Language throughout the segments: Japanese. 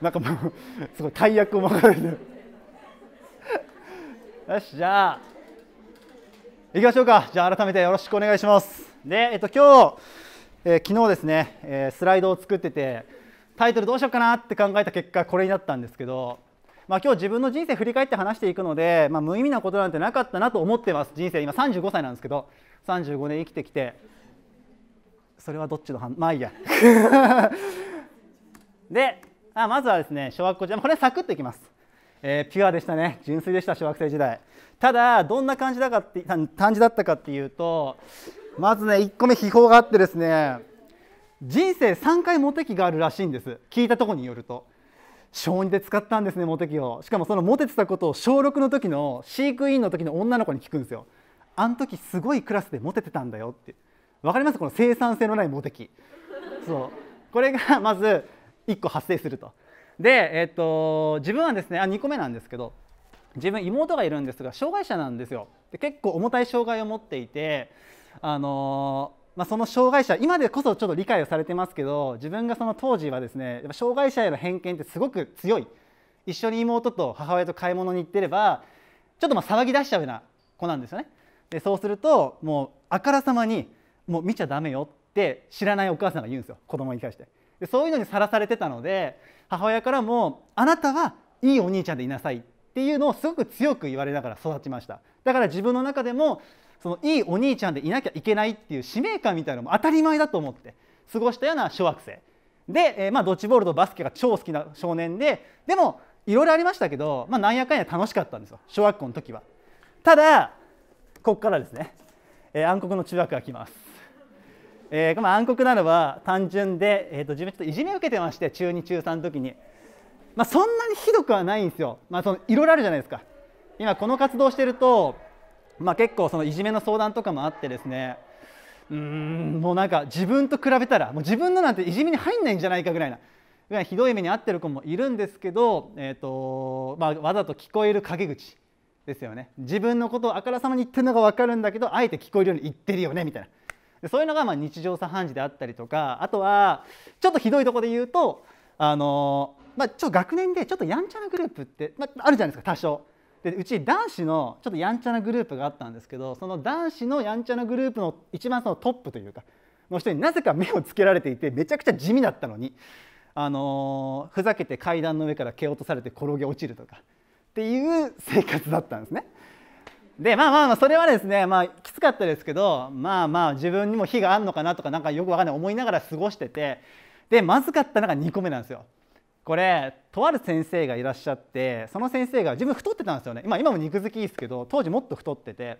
なんかもうすごい大役を任されてる。よし、じゃあ行きましょうか。じゃあ改めてよろしくお願いします。で、今日、昨日ですね、スライドを作っててタイトルどうしようかなって考えた結果これになったんですけど、今日自分の人生振り返って話していくので、無意味なことなんてなかったなと思ってます。人生今35歳なんですけど、35年生きてきて、それはどっちの反…まあいいや。で、まずはですね、小学校時代、これサクッといきます。ピュアでしたね。純粋でした、小学生時代。ただどんな感じだったかっていうと、まずね1個目秘宝があってですね、人生3回モテ期があるらしいんです。聞いたところによると小2で使ったんですね、モテ期を。しかもそのモテてたことを小6の時の飼育員の時の女の子に聞くんですよ。あの時すごいクラスでモテてたんだよって。わかります、この生産性のないモテ期。そう、これがまず1個発生すると。で、自分はですね、2個目なんですけど、自分妹がいるんですが障害者なんですよ。で、結構重たい障害を持っていて、その障害者、今でこそちょっと理解をされてますけど、自分がその当時はですね、やっぱ障害者への偏見ってすごく強い。一緒に妹と母親と買い物に行ってればちょっと騒ぎ出しちゃうような子なんですよね。で、そうするともうあからさまにもう見ちゃダメよって知らないお母さんが言うんですよ、子供に対して。で、そういうのにさらされてたので、母親からもあなたはいいお兄ちゃんでいなさいっていうのをすごく強く言われながら育ちました。だから自分の中でもそのいいお兄ちゃんでいなきゃいけないっていう使命感みたいなのも当たり前だと思って過ごしたような小学生で、ドッジボールとバスケが超好きな少年で、でもいろいろありましたけど、なんやかんや楽しかったんですよ、小学校の時は。ただここからですね、暗黒の中学が来ます。暗黒なのは単純で、自分ちょっといじめを受けてまして、中2中3の時に、そんなにひどくはないんですよ。いろいろあるじゃないですか。今この活動してると、結構そのいじめの相談とかもあってですね、もうなんか自分と比べたらもう自分のなんていじめに入んないんじゃないかぐらいなひどい目に遭ってる子もいるんですけど、わざと聞こえる陰口ですよね。自分のことをあからさまに言ってるのが分かるんだけど、あえて聞こえるように言ってるよねみたいな。そういうのが日常茶飯事であったりとか、あとはちょっとひどいところで言うと、ちょっと学年でちょっとやんちゃなグループって、あるじゃないですか、多少。で、うち男子のちょっとやんちゃなグループがあったんですけど、その男子のやんちゃなグループの一番そのトップというかの人になぜか目をつけられていて、めちゃくちゃ地味だったのに、ふざけて階段の上から蹴落とされて転げ落ちるとかっていう生活だったんですね。で、それはですね、きつかったですけど、自分にも非があるのかなとか、なんかよくわかんない思いながら過ごしてて、で、まずかったのが2個目なんですよ。これ、とある先生がいらっしゃって、その先生が自分太ってたんですよね。今も肉好きですけど、当時もっと太ってて、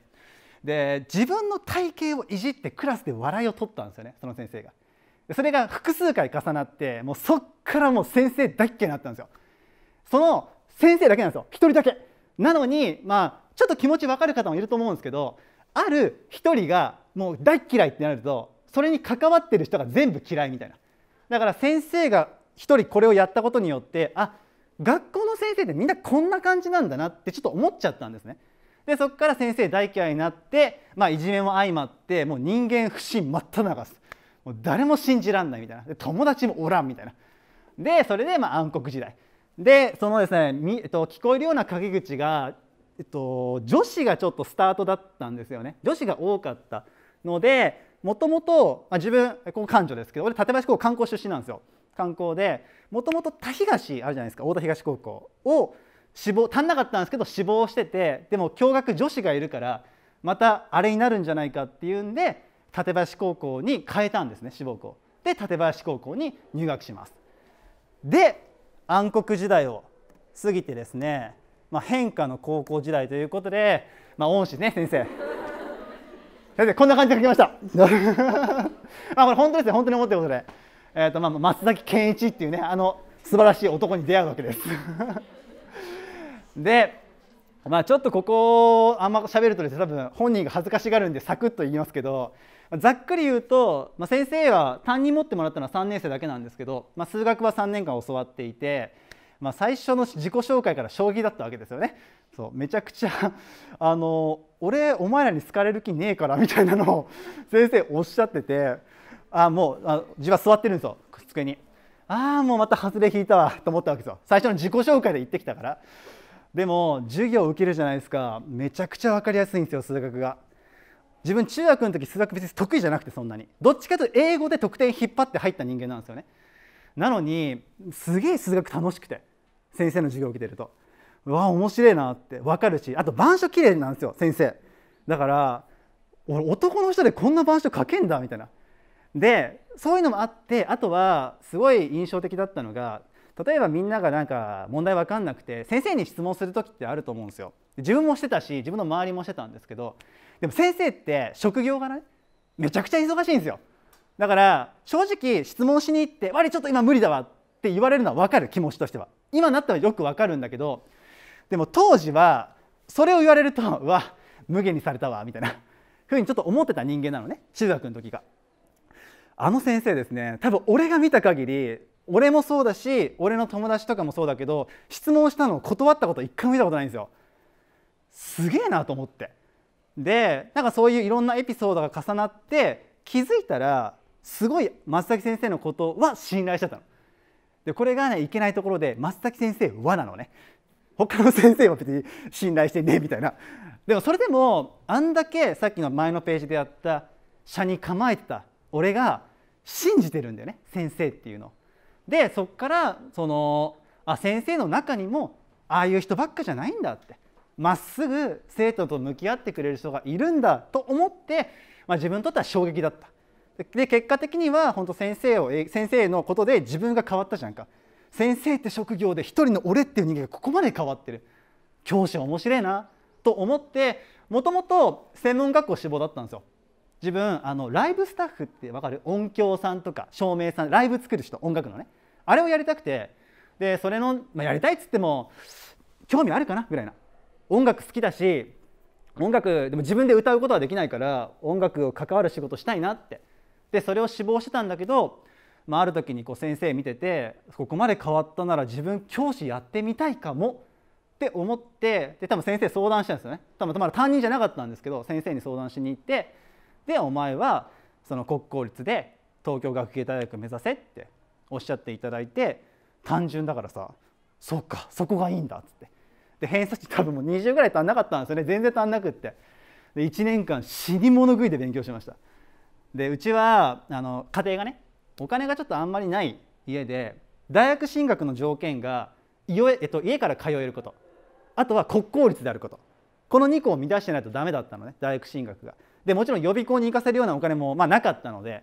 で、自分の体型をいじってクラスで笑いを取ったんですよね、その先生が。それが複数回重なって、もうそっからもう先生だっけになったんですよ。その先生だけなんですよ、1人だけなのに。ちょっと気持ち分かる方もいると思うんですけど、ある一人がもう大嫌いってなると、それに関わってる人が全部嫌いみたいな。だから先生が一人これをやったことによって、あ、学校の先生ってみんなこんな感じなんだなってちょっと思っちゃったんですね。で、そこから先生大嫌いになって、いじめも相まって、もう人間不信真った中す、もう誰も信じらんないみたいな。で、友達もおらんみたいな。で、それで暗黒時代で、そのですね、聞こえるような陰口が、女子がちょっとスタートだったんですよね。女子が多かったので、もともと自分ここ官女ですけど、俺館林高校観光出身なんですよ。観光でもともと田東あるじゃないですか、太田東高校を志望足んなかったんですけど志望してて、でも共学女子がいるからまたあれになるんじゃないかっていうんで、館林高校に変えたんですね、志望校で。館林高校に入学します。で、暗黒時代を過ぎてですね、変化の高校時代ということで、恩師ね、先生こんな感じで書きました。これ本当ですね、本当に思ってることで、松崎健一っていうね、あの素晴らしい男に出会うわけです。で、ちょっとここあんま喋るとですね、多分本人が恥ずかしがるんでサクッと言いますけど、ざっくり言うと、先生は担任持ってもらったのは3年生だけなんですけど、数学は3年間教わっていて。最初の自己紹介から将棋だったわけですよね。そう、めちゃくちゃ俺お前らに好かれる気ねえからみたいなのを先生おっしゃってて、もう自分は座ってるんですよ、机に。ああもうまた外れ引いたわと思ったわけですよ。最初の自己紹介で言ってきたから。でも授業を受けるじゃないですか。めちゃくちゃ分かりやすいんですよ、数学が。自分中学の時数学別に得意じゃなくて、そんなにどっちかというと英語で得点引っ張って入った人間なんですよね。なのにすげえ数学楽しくて、先生の授業を受けてるとうわ面白いなって分かるし、あと板書綺麗なんですよ先生。だから俺男の人でこんな板書書けんだみたいな。でそういうのもあって、あとはすごい印象的だったのが、例えばみんながなんか問題分かんなくて先生に質問する時ってあると思うんですよ。自分もしてたし自分の周りもしてたんですけど、でも先生って職業がねめちゃくちゃ忙しいんですよ。だから正直質問しに行って「我ちょっと今無理だわ」って言われるのは分かる、気持ちとしては。今なったらよく分かるんだけど、でも当時はそれを言われると「うわ無限にされたわ」みたいなふうにちょっと思ってた人間なのね、中学の時が。あの先生ですね、多分俺が見た限り、俺もそうだし俺の友達とかもそうだけど、質問したのを断ったこと一回も見たことないんですよ。すげえなと思って。でなんかそういういろんなエピソードが重なって気づいたらすごい松崎先生のことは信頼しちゃったの。でこれがねいけないところで、松崎先生はなのね。他の先生は別に信頼してねみたいな。でもそれでもあんだけさっきの前のページでやった社に構えてた俺が信じてるんだよね、先生っていうの。でそっから先生の中にもああいう人ばっかじゃないんだって、まっすぐ生徒と向き合ってくれる人がいるんだと思って、自分にとっては衝撃だった。で結果的には本当先生のことで自分が変わったじゃんか。先生って職業で一人の俺っていう人間がここまで変わってる、教師は面白いなと思って。もともと専門学校志望だったんですよ自分。ライブスタッフって分かる？音響さんとか照明さん、ライブ作る人、音楽のね、あれをやりたくて。でそれの、やりたいっつっても興味あるかなぐらいな。音楽好きだし、音楽でも自分で歌うことはできないから音楽を関わる仕事したいなって。でそれを志望してたんだけど、ある時に先生見てて、ここまで変わったなら自分教師やってみたいかもって思って。で多分先生相談したんですよね。多分まだ担任じゃなかったんですけど、先生に相談しに行って、でお前はその国公立で東京学芸大学目指せっておっしゃっていただいて、単純だからさ、そっかそこがいいんだっつって。で偏差値多分もう20ぐらい足んなかったんですよね、全然足んなくって。で1年間死に物食いで勉強しました。でうちは家庭がねお金がちょっとあんまりない家で、大学進学の条件が家から通えること、あとは国公立であること、この2個を満たしてないとダメだったのね、大学進学が。でもちろん予備校に行かせるようなお金もなかったので、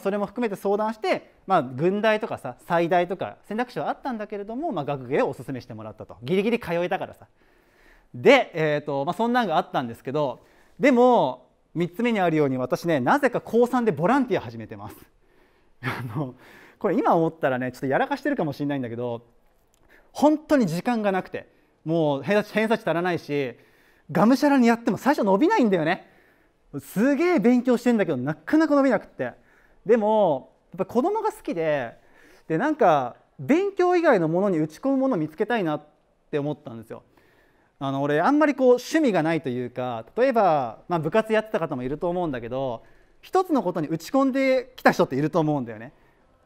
それも含めて相談して、軍大とかさ最大とか選択肢はあったんだけれども、学芸をおすすめしてもらったと。ギリギリ通えたからさ。で、そんなんがあったんですけど、でも3つ目にあるように私ね、なぜか高3でボランティア始めてます。これ今思ったらねちょっとやらかしてるかもしれないんだけど、本当に時間がなくて、もう偏差値足らないし、がむしゃらにやっても最初伸びないんだよね。すげえ勉強してんだけどなかなか伸びなくって。でもやっぱ子供が好きで、なんか勉強以外のものに打ち込むものを見つけたいなって思ったんですよ。俺あんまり趣味がないというか、例えば、部活やってた方もいると思うんだけど、一つのことに打ち込んできた人っていると思うんだよね。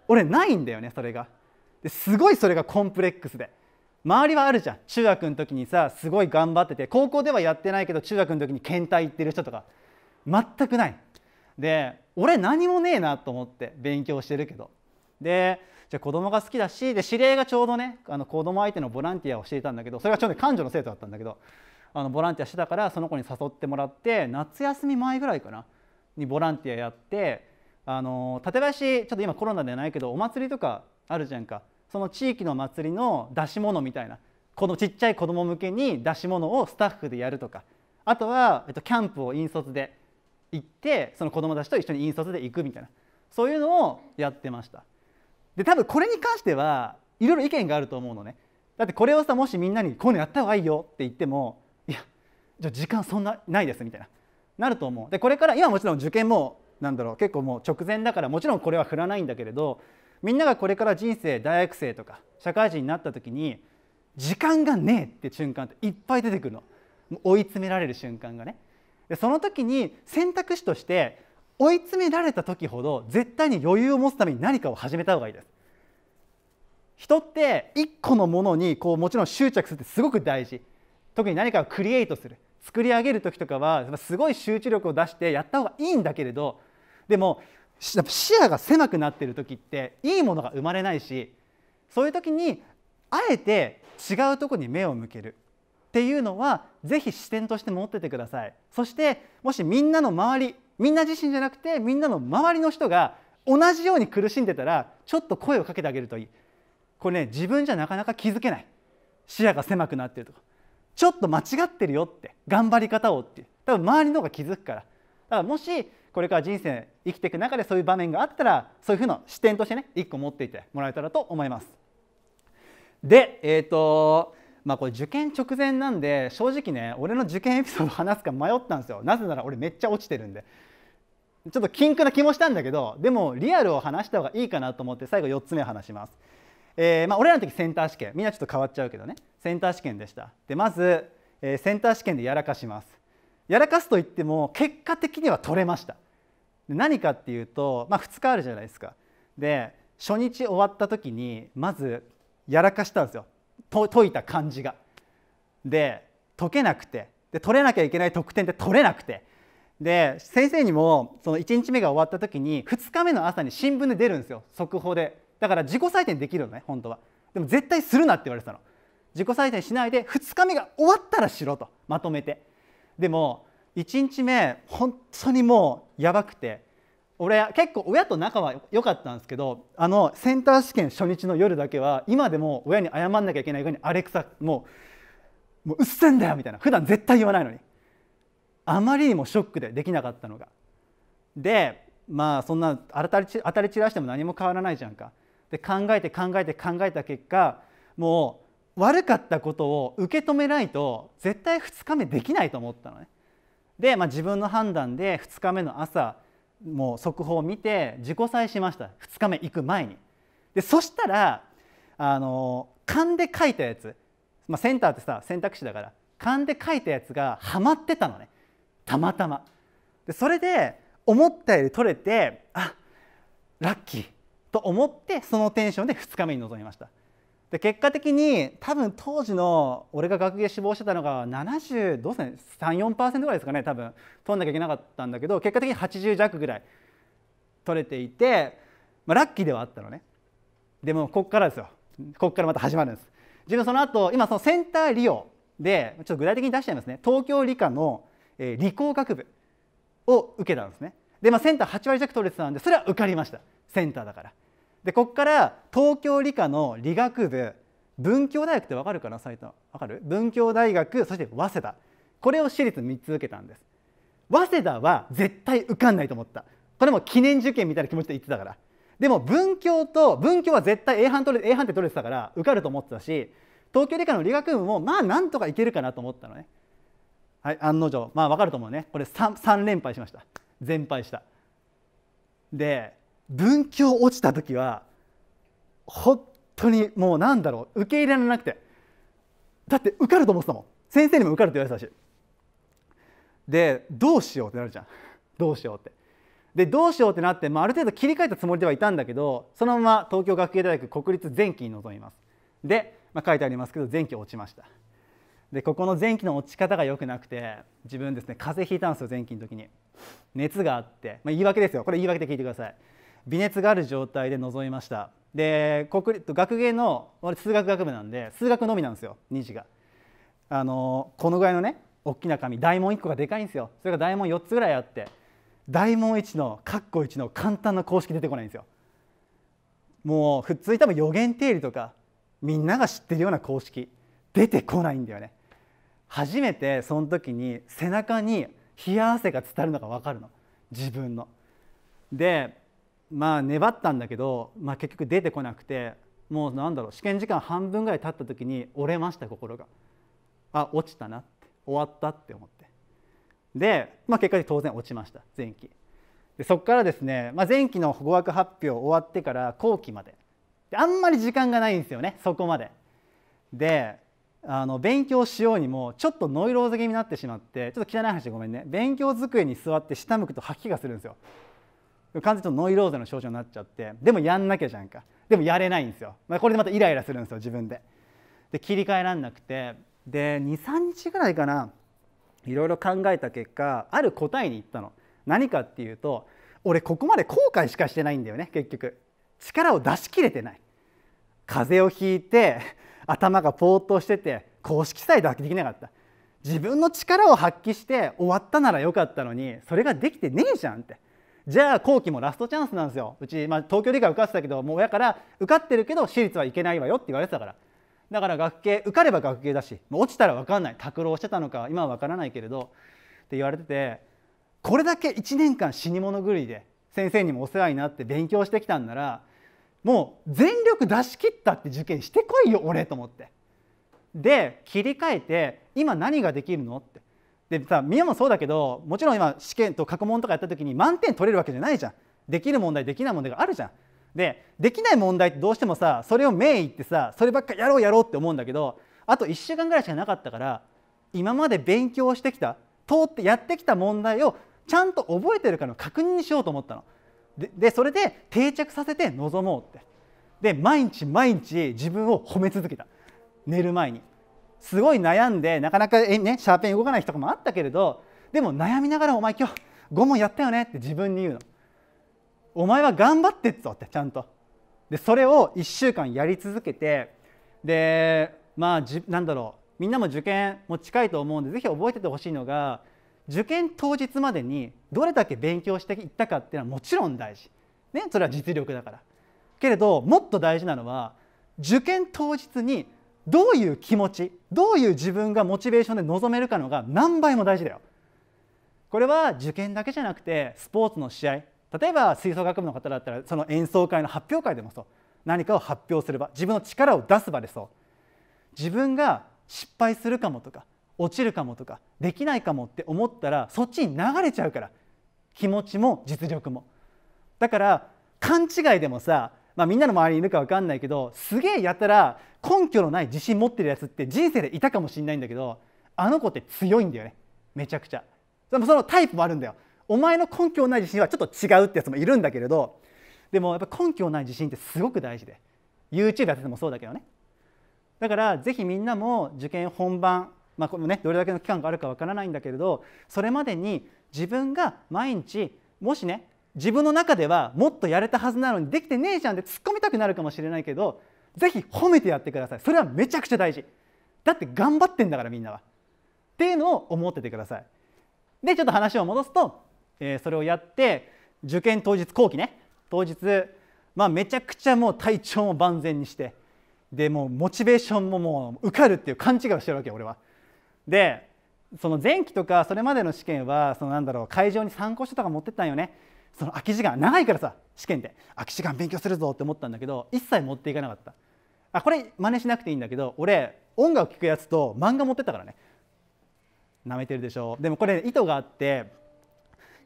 俺ないんだよねそれが。ですごいそれがコンプレックスで、周りはあるじゃん。中学の時にさすごい頑張ってて、高校ではやってないけど中学の時に県大行ってる人とか。全くないで、俺何もねえなと思って勉強してるけど。でじゃあ子供が好きだし、で知り合いがちょうどね子供相手のボランティアをしていたんだけど、それがちょうど彼女の生徒だったんだけど、ボランティアしてたからその子に誘ってもらって、夏休み前ぐらいかなにボランティアやって、館林ちょっと今コロナではないけどお祭りとかあるじゃんか。その地域の祭りの出し物みたいな、このちっちゃい子供向けに出し物をスタッフでやるとか、あとは、キャンプを引率で行って、その子どもたちと一緒に引率で行くみたいな、そういうのをやってました。で多分これに関してはいろいろ意見があると思うのね。だってこれをさ、もしみんなにこういうのやった方がいいよって言っても、いやじゃあ時間そんなないですみたいななると思う。でこれから今もちろん受験も結構もう直前だから、もちろんこれは振らないんだけれど、みんながこれから人生大学生とか社会人になった時に時間がねえって瞬間っていっぱい出てくるの、追い詰められる瞬間がね。でその時に選択肢として、追い詰められた時ほど絶対に余裕を持つために何かを始めた方がいいです。人って一個のものにこうもちろん執着するってすごく大事。特に何かをクリエイトする、作り上げる時とかはすごい集中力を出してやった方がいいんだけれど、でも視野が狭くなっている時っていいものが生まれないし、そういう時にあえて違うところに目を向けるっていうのはぜひ視点として持っててください。そしてもしみんなの周り、みんな自身じゃなくてみんなの周りの人が同じように苦しんでたらちょっと声をかけてあげるといい。これね、自分じゃなかなか気づけない、視野が狭くなってるとか、ちょっと間違ってるよって、頑張り方をって多分周りの方が気づくから。だからもしこれから人生生きていく中でそういう場面があったら、そういうふうな視点としてね一個持っていてもらえたらと思います。で、これ受験直前なんで正直ね、俺の受験エピソード話すか迷ったんですよ。なぜなら俺めっちゃ落ちてるんで。ちょっと禁句な気もしたんだけど、でもリアルを話した方がいいかなと思って最後4つ目を話します。俺らの時センター試験、みんなちょっと変わっちゃうけどね、センター試験でした。でまず、センター試験でやらかします。やらかすといっても結果的には取れました。で何かっていうと、2日あるじゃないですか。で初日終わった時にまずやらかしたんですよ、解いた漢字が。で解けなくて、で取れなきゃいけない得点って取れなくて。で先生にもその1日目が終わった時に2日目の朝に新聞で出るんですよ、速報で。だから自己採点できるのね本当は。でも絶対するなって言われてたの。自己採点しないで2日目が終わったらしろと、まとめて。でも1日目本当にもうやばくて、俺結構親と仲は良かったんですけど、あのセンター試験初日の夜だけは今でも親に謝んなきゃいけないように、アレクサもううっせんだよみたいな、普段絶対言わないのに。あまりにもショックでできなかったのが。でそんな当たり散らしても何も変わらないじゃんか。で考えた結果、もう悪かったことを受け止めないと絶対2日目できないと思ったのね。で、自分の判断で2日目の朝もう速報を見て自己採しました、2日目行く前に。でそしたら勘で書いたやつ、センターってさ選択肢だから勘で書いたやつがはまってたのね、たまたま。でそれで思ったより取れて、あ、ラッキーと思ってそのテンションで2日目に臨みました。で結果的に多分当時の俺が学芸志望してたのが70どうせ 3、4% ぐらいですかね、多分取んなきゃいけなかったんだけど結果的に80弱ぐらい取れていて、ラッキーではあったのね。でもここからですよ、ここからまた始まるんです。自分その後今そのセンター利用でちょっと具体的に出しちゃいますね。東京理科の理工学部を受けたんですね。で、センター8割弱取れてたんでそれは受かりました、センターだから。でここから東京理科の理学部、文教大学って分かるかな、埼玉分かる、文教大学、そして早稲田、これを私立3つ受けたんです。早稲田は絶対受かんないと思った、これも記念受験みたいな気持ちで言ってたから。でも文教は絶対 A 判定取れてたから受かると思ってたし、東京理科の理学部もなんとかいけるかなと思ったのね。はい、案の定分かると思うね、これ 3連敗しました、全敗した。で文教落ちた時は本当にもう受け入れられなくて、だって受かると思ってたもん、先生にも受かるって言われてたし。でどうしようってなるじゃん、どうしようって。でどうしようってなって、ある程度切り替えたつもりではいたんだけど、そのまま東京学芸大学国立前期に臨みます。で、書いてありますけど前期落ちました。でここの前期の落ち方が良くなくて、自分ですね風邪ひいたんですよ、前期の時に。熱があって、言い訳ですよ、これ言い訳で聞いてください。微熱がある状態で臨みました。で学芸の数学学部なんで数学のみなんですよ、2次が。このぐらいのね大きな紙、大問1個がでかいんですよ。それが大問4つぐらいあって、大問1の括弧1の簡単な公式出てこないんですよ。もう普通に多分余弦定理とかみんなが知ってるような公式出てこないんだよね。初めてその時に背中に冷や汗が伝わるのが分かるの、自分の。で粘ったんだけど、結局出てこなくて、もう試験時間半分ぐらい経った時に折れました、心が。あ、落ちたなって、終わったって思って。で、結果で当然落ちました前期で。そこからですね、前期の語学発表終わってから後期まであんまり時間がないんですよね、そこまで。で勉強しようにもちょっとノイローゼ気味になってしまって、ちょっと汚い話でごめんね、勉強机に座って下向くと吐き気がするんですよ。完全にノイローゼの症状になっちゃって、でもやんなきゃじゃんか。でもやれないんですよ。これでまたイライラするんですよ自分で。で切り替えらんなくて、で23日ぐらいかないろいろ考えた結果、ある答えに行ったの。何かっていうと、俺ここまで後悔しかしてないんだよね。結局力を出し切れてない、風邪をひいて頭がポーっとしてて公式サイト発揮できなかった、自分の力を発揮して終わったならよかったのに、それができてねえじゃんって。じゃあ後期もラストチャンスなんですよ。うち、東京理科受かってたけど、もう親から受かってるけど私立はいけないわよって言われてたから、だから学系受かれば学系だし、もう落ちたら分かんない、拓郎してたのか今は分からないけれどって言われてて、これだけ1年間死に物狂いで先生にもお世話になって勉強してきたんなら、もう全力出し切ったって受験してこいよ俺と思って。で切り替えて今何ができるのって。でさ、みんなもそうだけど、もちろん今試験と過去問とかやった時に満点取れるわけじゃないじゃん。できる問題できない問題があるじゃん。でできない問題ってどうしてもさ、それを名医ってさ、そればっかやろうやろうって思うんだけど、あと1週間ぐらいしかなかったから、今まで勉強してきた通ってやってきた問題をちゃんと覚えてるかの確認しようと思ったの。でそれで定着させて臨もうって。で毎日毎日自分を褒め続けた。寝る前にすごい悩んで、なかなかねシャーペン動かない人とかもあったけれど、でも悩みながら「お前今日5問やったよね」って自分に言うの。お前は頑張ってっぞってちゃんと。でそれを1週間やり続けて、でなんだろう、みんなも受験も近いと思うんで、ぜひ覚えててほしいのが、受験当日までにどれだけ勉強していったかっていうのはもちろん大事、ね、それは実力だから。けれどもっと大事なのは、受験当日にどういう気持ち、どういう自分がモチベーションで臨めるかのが何倍も大事だよ。これは受験だけじゃなくて、スポーツの試合、例えば吹奏楽部の方だったらその演奏会の発表会でもそう、何かを発表する場、自分の力を出す場でそう、自分が失敗するかもとか落ちるかもとかできないかもって思ったらそっちに流れちゃうから、気持ちも実力も。だから勘違いでもさ、みんなの周りにいるか分かんないけど、すげえやたら根拠のない自信持ってるやつって人生でいたかもしれないんだけど、あの子って強いんだよね、めちゃくちゃ。そのタイプもあるんだよ。お前の根拠のない自信はちょっと違うってやつもいるんだけれど、でもやっぱ根拠のない自信ってすごく大事で、 YouTube やっててもそうだけどね。だからぜひみんなも受験本番、これもねどれだけの期間があるかわからないんだけれど、それまでに自分が毎日、もしね自分の中ではもっとやれたはずなのにできてねえじゃんって突っ込みたくなるかもしれないけど、ぜひ褒めてやってください。それはめちゃくちゃ大事だって、頑張ってんだからみんなはっていうのを思っててください。でちょっと話を戻すと、それをやって受験当日、後期ね当日、めちゃくちゃもう体調も万全にして、でもうモチベーションももう受かるっていう勘違いをしてるわけよ俺は。でその前期とかそれまでの試験は、そのなんだろう、会場に参考書とか持ってったんよね。その空き時間長いからさ、試験で空き時間勉強するぞって思ったんだけど、一切持っていかなかった。これ真似しなくていいんだけど、俺音楽聴くやつと漫画持ってったからね。なめてるでしょ。でもこれ意図があって、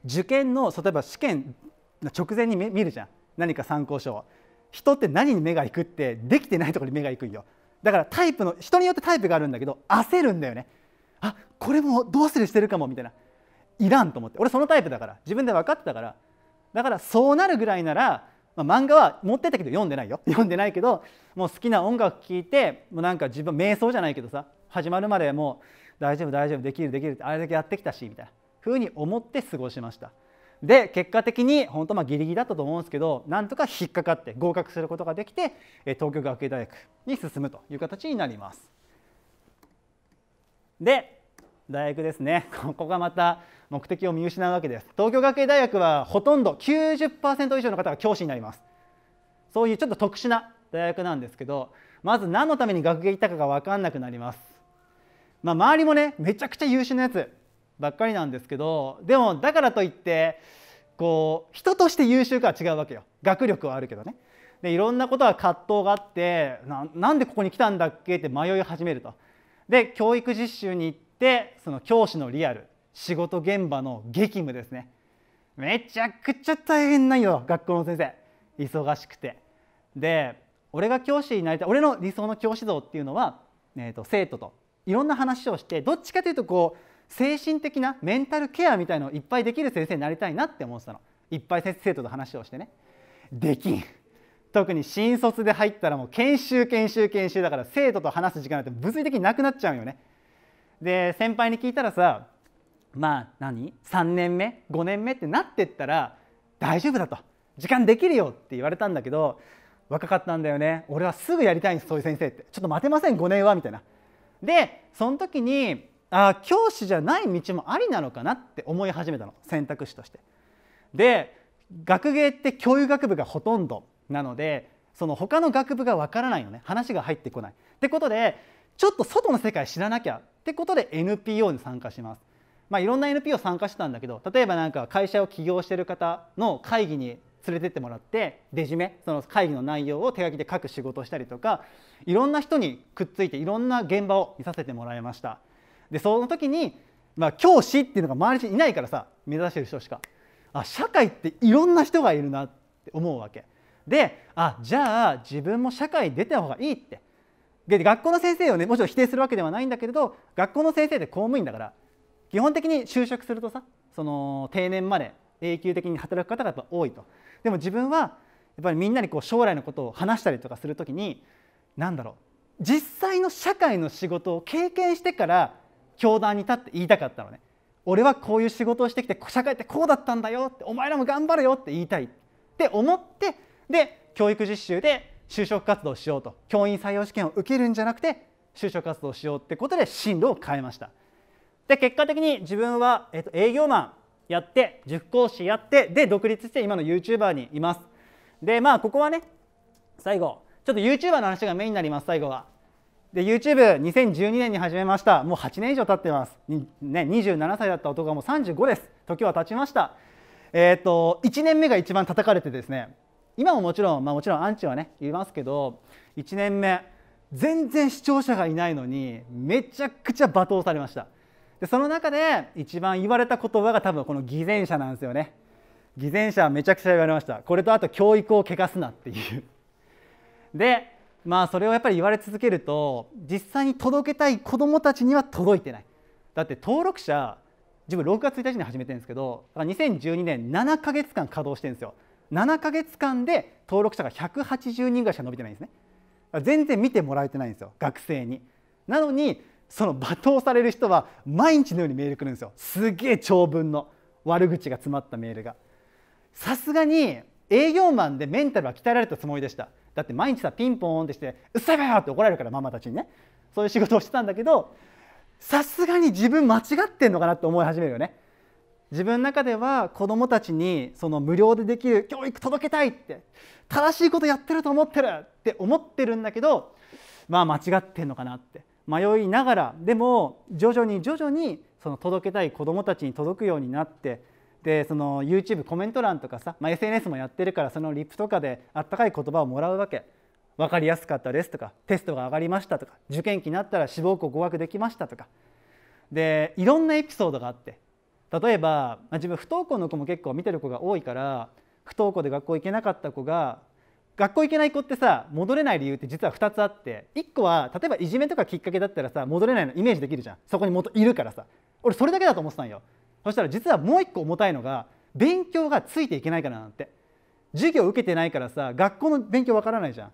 受験の例えば試験の直前に見るじゃん、何か参考書を。人って何に目がいくって、できてないところに目がいくんよ。だからタイプの人によってタイプがあるんだけど、焦るんだよね。あ、これもどうするしてるかもみたいな、いらんと思って。俺そのタイプだから自分で分かってたから、だからそうなるぐらいなら、漫画は持ってたけど読んでないよ読んでないけど、もう好きな音楽聴いて、もうなんか自分瞑想じゃないけどさ、始まるまでもう大丈夫大丈夫、できるできるってあれだけやってきたしみたいなふうに思って過ごしました。で結果的に本当ギリギリだったと思うんですけど、なんとか引っかかって合格することができて、東京学芸大学に進むという形になります。で大学ですね、ここがまた目的を見失うわけです。東京学芸大学はほとんど 90% 以上の方が教師になります。そういうちょっと特殊な大学なんですけど、まず何のために学芸行ったかが分かんなくなります。周りもねめちゃくちゃ優秀なやつばっかりなんですけど、でもだからといってこう人として優秀かは違うわけよ。学力はあるけどね。でいろんなことは葛藤があって、 なんでここに来たんだっけって迷い始めると。で教育実習に行って、その教師のリアル、仕事現場の激務ですね。めちゃくちゃ大変なんよ学校の先生、忙しくて。で俺が教師になりたい、俺の理想の教師像っていうのは、生徒といろんな話をして、どっちかというとこう精神的なメンタルケアみたいのをいっぱいできる先生になりたいなって思ってたの。いっぱい生徒と話をしてね。できん、特に新卒で入ったらもう研修だから、生徒と話す時間なんて物理的になくなっちゃうよね。で先輩に聞いたらさ、まあ何3年目5年目ってなってったら大丈夫だと、時間できるよって言われたんだけど、若かったんだよね。俺はすぐやりたいんです、そういう先生って。ちょっと待てません5年はみたいな。でその時に教師じゃない道もありなのかなって思い始めたの、選択肢として。で学芸って教育学部がほとんどなので、その他の学部がわからないよね、話が入ってこないってことで、ちょっと外の世界知らなきゃってことで NPO に参加します。まあいろんな NPO 参加してたんだけど、例えばなんか会社を起業してる方の会議に連れてってもらって、出締めその会議の内容を手書きで書く仕事をしたりとか、いろんな人にくっついていろんな現場を見させてもらいました。でその時に、まあ、教師っていうのが周りにいないからさ、目指してる人しか社会っていろんな人がいるなって思うわけで、じゃあ自分も社会に出た方がいいって。で学校の先生をね、もちろん否定するわけではないんだけれど、学校の先生って公務員だから基本的に就職するとさ、その定年まで永久的に働く方がやっぱ多いと。でも自分はやっぱりみんなにこう将来のことを話したりとかするときに、何だろう、実際の社会の仕事を経験してから教壇に立って言いたかったのね。俺はこういう仕事をしてきて社会ってこうだったんだよって、お前らも頑張れよって言いたいって思って、で教育実習で就職活動しようと、教員採用試験を受けるんじゃなくて就職活動しようってことで進路を変えました。で結果的に自分は営業マンやって、塾講師やって、で独立して今の YouTuber にいます。でまあここはね、最後ちょっと YouTuber の話がメインになります。最後はで YouTube2012 年に始めました。もう8年以上経ってます、ね、27歳だった男がもう35です。時は経ちました。1年目が一番叩かれてですね、今ももちろん、アンチはねいますけど、1年目全然視聴者がいないのにめちゃくちゃ罵倒されました。でその中で一番言われた言葉が多分この偽善者なんですよね。偽善者はめちゃくちゃ言われました。これとあと教育を汚すなっていうでまあそれをやっぱり言われ続けると、実際に届けたい子どもたちには届いてない。だって登録者自分6月1日に始めてるんですけど、2012年7ヶ月間稼働してるんですよ。7ヶ月間で登録者が180人ぐらいしか伸びてないんですね。全然見てもらえてないんですよ、学生に。なのにその罵倒される人は毎日のようにメール来るんですよ。すげえ長文の悪口が詰まったメールが。さすがに営業マンでメンタルは鍛えられたつもりでした。だって毎日さピンポーンってして「うっさいわ!」って怒られるから、ママたちにね、そういう仕事をしてたんだけど、さすがに自分間違ってんのかなって思い始めるよね。自分の中では子どもたちにその無料でできる教育届けたいって、正しいことやってると思ってるって思ってるんだけど、まあ間違ってんのかなって迷いながら、でも徐々にその届けたい子どもたちに届くようになって、でその YouTube コメント欄とかさ、SNS もやってるから、そのリプとかであったかい言葉をもらうわけ。分かりやすかったですとか、テストが上がりましたとか、受験期になったら志望校合格できましたとかで、いろんなエピソードがあって、例えば自分不登校の子も結構見てる子が多いから、不登校で学校行けなかった子が、学校行けない子ってさ戻れない理由って実は2つあって、1個は例えばいじめとかきっかけだったらさ戻れないのイメージできるじゃん、そこに元いるからさ。俺それだけだと思ってたんよ。そしたら実はもう1個重たいのが、勉強がついていけないからなんて、授業受けてないからさ学校の勉強わからないじゃん。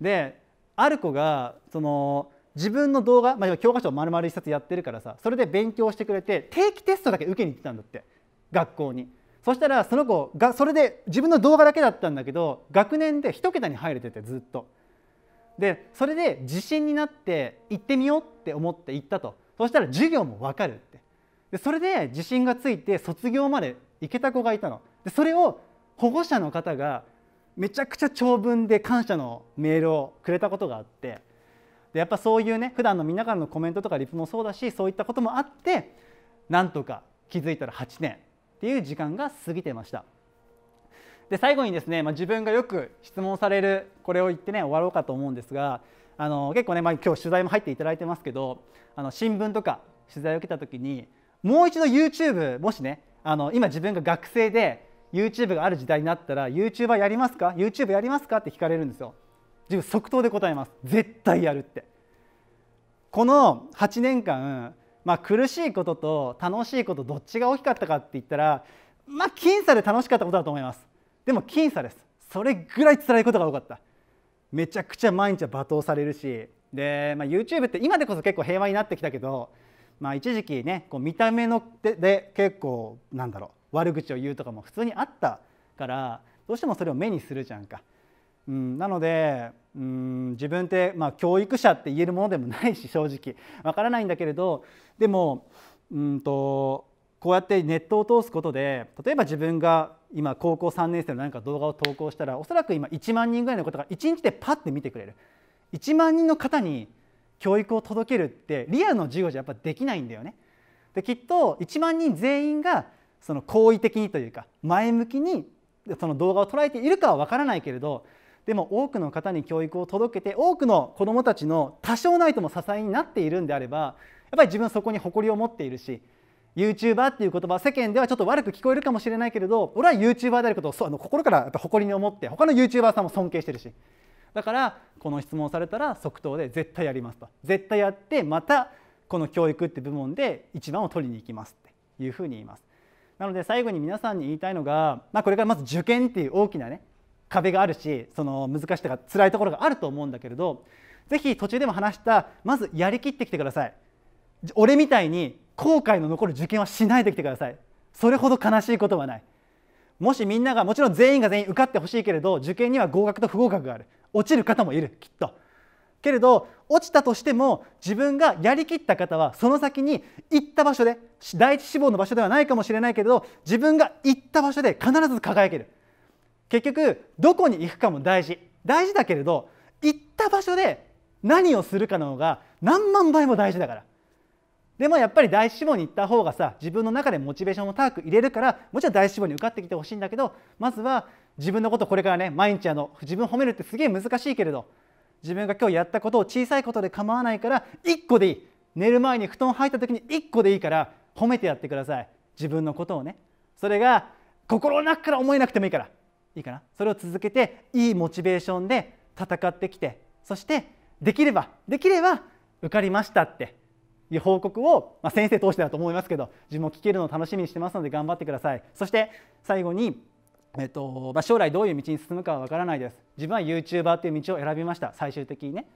である子がその自分の動画、教科書を丸々一冊やってるからさ、それで勉強してくれて定期テストだけ受けに行ってたんだって学校に。そしたらその子がそれで自分の動画だけだったんだけど、学年で1桁に入れててずっと。でそれで自信になって行ってみようって思って行ったと。そしたら授業も分かるって。でそれで自信がついて卒業まで行けた子がいたの。でそれを保護者の方がめちゃくちゃ長文で感謝のメールをくれたことがあって、でやっぱそういうね普段のみんなからのコメントとかリプもそうだし、そういったこともあって、なんとか気づいたら8年っていう時間が過ぎてました。で最後にですね、自分がよく質問されるこれを言ってね終わろうかと思うんですが、結構ね、今日取材も入っていただいてますけど、新聞とか取材を受けた時に、もう一度 YouTube もしね今自分が学生で YouTube がある時代になったら YouTuber やりますか YouTube やりますかって聞かれるんですよ。自分即答で答えます。絶対やるって。この8年間、苦しいことと楽しいことどっちが大きかったかって言ったら、僅差で楽しかったことだと思います。でも僅差です。それぐらい辛いことが多かった。めちゃくちゃ毎日は罵倒されるしで、YouTube って今でこそ結構平和になってきたけど、一時期ねこう見た目ので結構なんだろう悪口を言うとかも普通にあったからどうしてもそれを目にするじゃんか。なので自分って、教育者って言えるものでもないし正直わからないんだけれど、でもこうやってネットを通すことで例えば自分が今高校3年生の何か動画を投稿したらおそらく今1万人ぐらいの方が1日でパッて見てくれる。1万人の方に教育を届けるってリアルの授業じゃやっぱできないんだよね。できっと1万人全員がその好意的にというか前向きにその動画を捉えているかは分からないけれど、でも多くの方に教育を届けて多くの子どもたちの多少ないとも支えになっているんであればやっぱり自分はそこに誇りを持っているし、 YouTuber っていう言葉は世間ではちょっと悪く聞こえるかもしれないけれど俺は YouTuber であることを心からやっぱ誇りに思って他の YouTuber さんも尊敬してるし、だからこの質問されたら即答で絶対やりますと、絶対やってまたこの教育って部門で一番を取りに行きますっていうふうに言います。なので最後に皆さんに言いたいのが、これからまず受験っていう大きなね壁があるしその難しさが辛いところがあると思うんだけれど、ぜひ途中でも話したまずやりきってきてください。俺みたいに後悔の残る受験はしないできてください。それほど悲しいことはない。もしみんながもちろん全員が全員受かってほしいけれど受験には合格と不合格がある、落ちる方もいるきっと。けれど落ちたとしても自分がやりきった方はその先に行った場所で第一志望の場所ではないかもしれないけれど自分が行った場所で必ず輝ける。結局どこに行くかも大事だけれど行った場所で何をするかの方が何万倍も大事だから。でもやっぱり第一志望に行った方がさ自分の中でモチベーションも高く入れるから、もちろん第一志望に受かってきてほしいんだけど、まずは自分のことこれからね毎日自分褒めるってすげえ難しいけれど自分が今日やったことを小さいことで構わないから1個でいい、寝る前に布団入った時に1個でいいから褒めてやってください自分のことをね。それが心の中から思えなくてもいいからそれを続けていいモチベーションで戦ってきて、そしてできれば受かりましたっていう報告を、先生通してだと思いますけど自分も聞けるのを楽しみにしてますので頑張ってください。そして最後に将来どういう道に進むかは分からないです。自分は YouTuber という道を選びました最終的にね。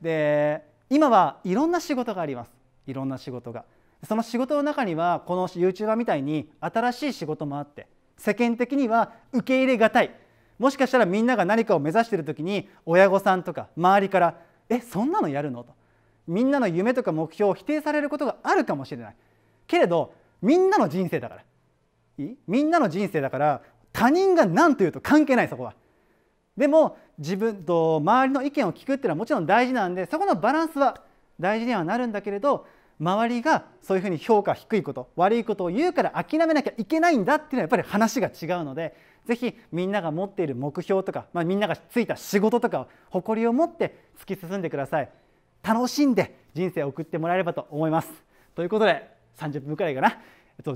で今はいろんな仕事があります。いろんな仕事が、その仕事の中にはこの YouTuber みたいに新しい仕事もあって世間的には受け入れがたい、もしかしたらみんなが何かを目指している時に親御さんとか周りから「えそんなのやるの?」とみんなの夢とか目標を否定されることがあるかもしれないけれど、みんなの人生だからみんなの人生だから他人が何と言うと関係ない、そこは。でも自分と周りの意見を聞くっていうのはもちろん大事なんでそこのバランスは大事にはなるんだけれど、周りがそういうふうに評価低いこと悪いことを言うから諦めなきゃいけないんだっていうのはやっぱり話が違うので、ぜひみんなが持っている目標とか、みんながついた仕事とかを誇りを持って突き進んでください。楽しんで人生を送ってもらえればと思います。ということで30分くらいかな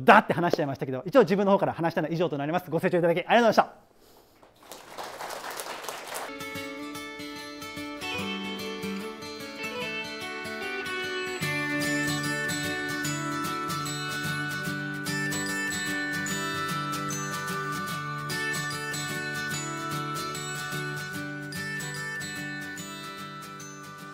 だって話しちゃいましたけど、一応自分の方から話したのは以上となります。ご清聴いただきありがとうございました。